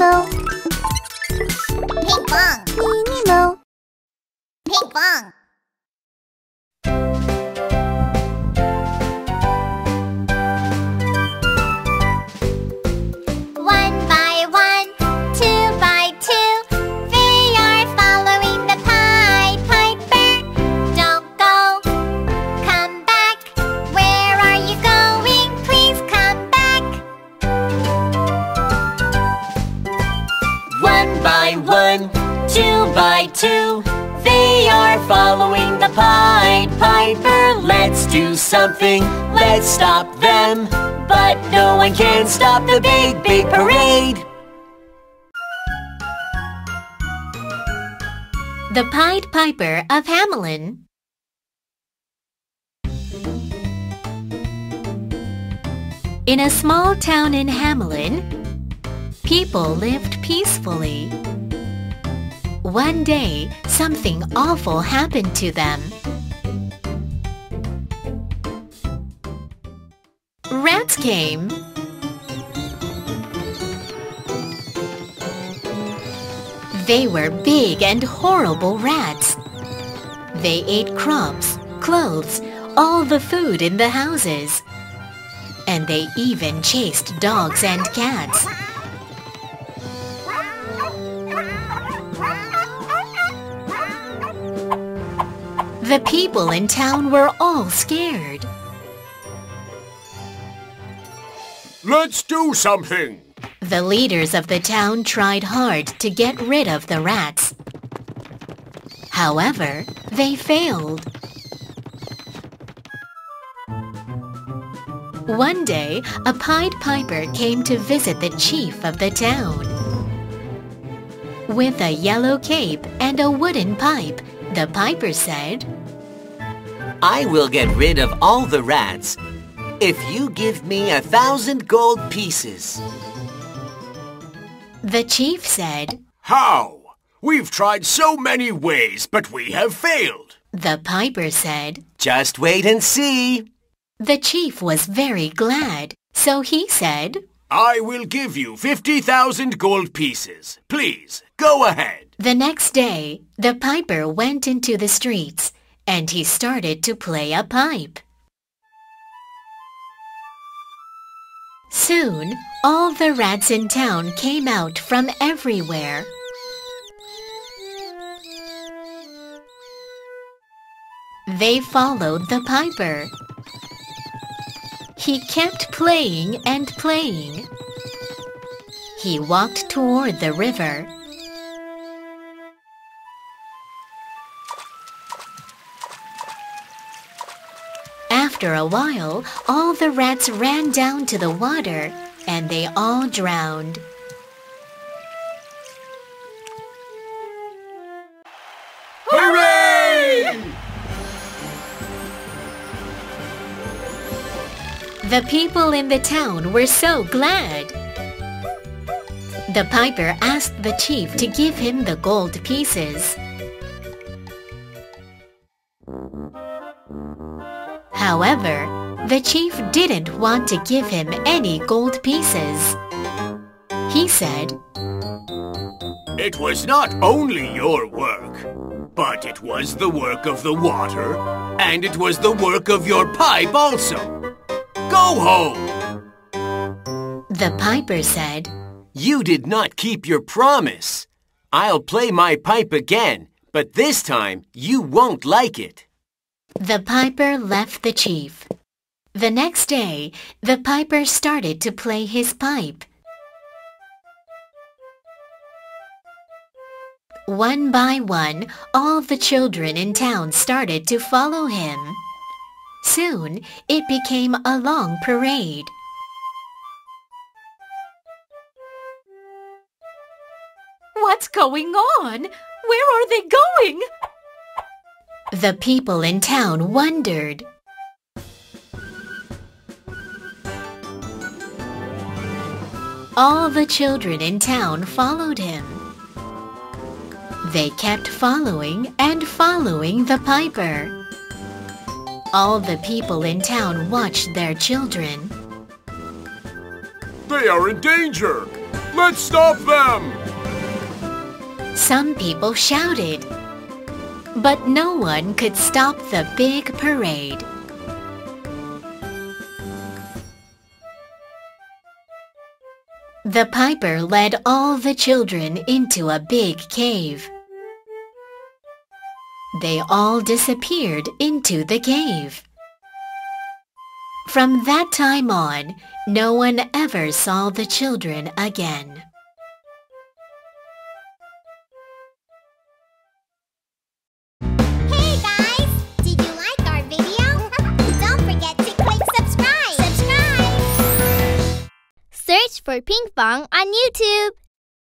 Nemo. Pinkfong. Nemo. Pinkfong. Two, they are following the Pied Piper. Let's do something, let's stop them. But no one can stop the big, big parade. The Pied Piper of Hamelin. In a small town in Hamelin, people lived peacefully. One day, something awful happened to them. Rats came. They were big and horrible rats. They ate crops, clothes, all the food in the houses. And they even chased dogs and cats. The people in town were all scared. Let's do something! The leaders of the town tried hard to get rid of the rats. However, they failed. One day, a Pied Piper came to visit the chief of the town. With a yellow cape and a wooden pipe, the Piper said, "I will get rid of all the rats if you give me 1,000 gold pieces. The chief said, "How? We've tried so many ways, but we have failed." The Piper said, "Just wait and see." The chief was very glad, so he said, "I will give you 50,000 gold pieces. Please, go ahead." The next day, the Piper went into the streets, and he started to play a pipe. Soon, all the rats in town came out from everywhere. They followed the Piper. He kept playing and playing. He walked toward the river. After a while, all the rats ran down to the water, and they all drowned. Hooray! The people in the town were so glad. The Piper asked the chief to give him the gold pieces. However, the chief didn't want to give him any gold pieces. He said, "It was not only your work, but it was the work of the water, and it was the work of your pipe also. Go home!" The Piper said, "You did not keep your promise. I'll play my pipe again, but this time you won't like it." The Piper left the chief. The next day, the Piper started to play his pipe. One by one, all the children in town started to follow him. Soon, it became a long parade. "What's going on? Where are they going?" The people in town wondered. All the children in town followed him. They kept following and following the Piper. All the people in town watched their children. "They are in danger! Let's stop them! Some people shouted, but no one could stop the big parade. The piper led all the children into a big cave. They all disappeared into the cave. From that time on, no one ever saw the children again. Hey guys! Did you like our video? Don't forget to click subscribe! Search for Pinkfong on YouTube!